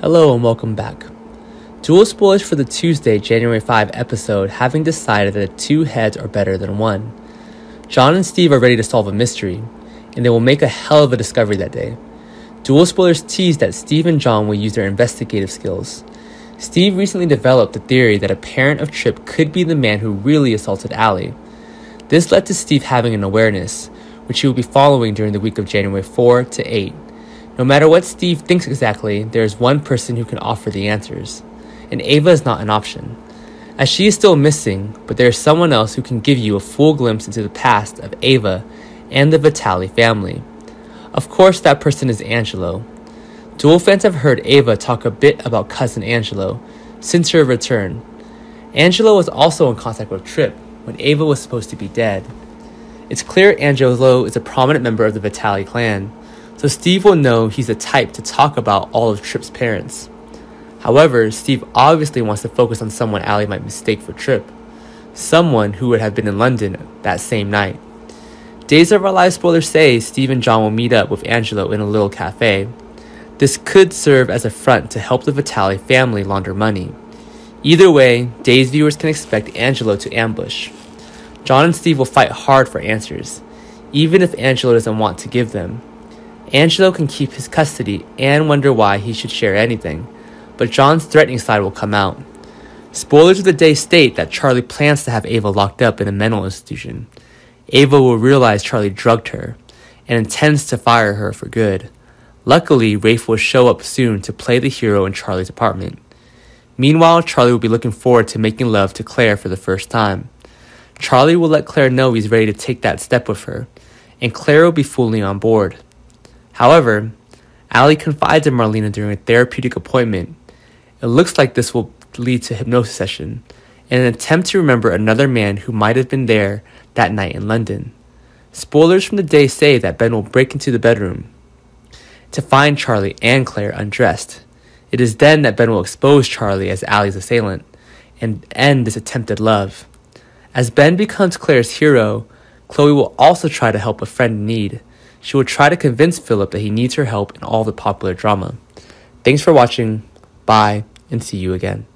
Hello and welcome back. Dual spoilers for the Tuesday, January 5 episode, having decided that two heads are better than one. John and Steve are ready to solve a mystery, and they will make a hell of a discovery that day. Dual spoilers tease that Steve and John will use their investigative skills. Steve recently developed the theory that a parent of Tripp could be the man who really assaulted Allie. This led to Steve having an awareness, which he will be following during the week of January 4 to 8. No matter what Steve thinks exactly, there is one person who can offer the answers, and Ava is not an option, as she is still missing, but there is someone else who can give you a full glimpse into the past of Ava and the Vitali family. Of course, that person is Angelo. Dual fans have heard Ava talk a bit about cousin Angelo since her return. Angelo was also in contact with Tripp when Ava was supposed to be dead. It's clear Angelo is a prominent member of the Vitali clan, so Steve will know he's the type to talk about all of Tripp's parents. However, Steve obviously wants to focus on someone Allie might mistake for Tripp, someone who would have been in London that same night. Days of Our Lives spoilers say Steve and John will meet up with Angelo in a little cafe. This could serve as a front to help the Vitali family launder money. Either way, Days viewers can expect Angelo to ambush. John and Steve will fight hard for answers, even if Angelo doesn't want to give them. Angelo can keep his custody and wonder why he should share anything, but John's threatening side will come out. Spoilers of the day state that Charlie plans to have Ava locked up in a mental institution. Ava will realize Charlie drugged her and intends to fire her for good. Luckily, Rafe will show up soon to play the hero in Charlie's apartment. Meanwhile, Charlie will be looking forward to making love to Claire for the first time. Charlie will let Claire know he's ready to take that step with her, and Claire will be fully on board. However, Allie confides in Marlena during a therapeutic appointment. It looks like this will lead to a hypnosis session and an attempt to remember another man who might have been there that night in London. Spoilers from the day say that Ben will break into the bedroom to find Charlie and Claire undressed. It is then that Ben will expose Charlie as Allie's assailant and end this attempted love. As Ben becomes Claire's hero, Chloe will also try to help a friend in need. She will try to convince Philip that he needs her help in all the popular drama. Thanks for watching. Bye, and see you again.